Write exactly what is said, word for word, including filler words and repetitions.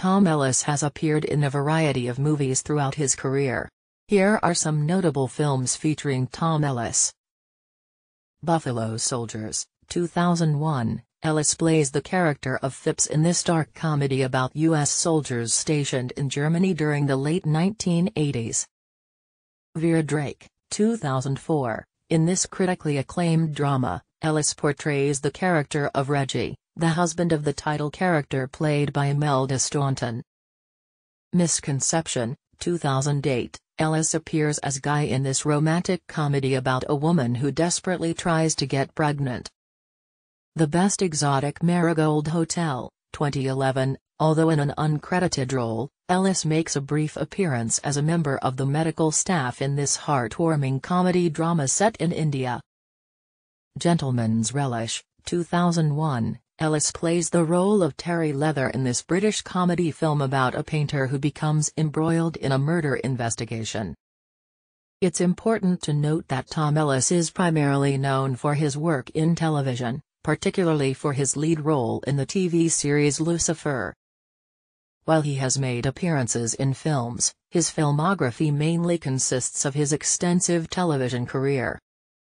Tom Ellis has appeared in a variety of movies throughout his career. Here are some notable films featuring Tom Ellis. Buffalo Soldiers, two thousand one. Ellis plays the character of Phipps in this dark comedy about U S soldiers stationed in Germany during the late nineteen eighties. Vera Drake, two thousand four. In this critically acclaimed drama, Ellis portrays the character of Reggie, the husband of the title character played by Imelda Staunton. Miss Conception, two thousand eight. Ellis appears as Guy in this romantic comedy about a woman who desperately tries to get pregnant. The Best Exotic Marigold Hotel, twenty eleven, although in an uncredited role, Ellis makes a brief appearance as a member of the medical staff in this heartwarming comedy drama set in India. Gentleman's Relish, two thousand one, Ellis plays the role of Terry Leather in this British comedy film about a painter who becomes embroiled in a murder investigation. It's important to note that Tom Ellis is primarily known for his work in television, particularly for his lead role in the T V series Lucifer. While he has made appearances in films, his filmography mainly consists of his extensive television career.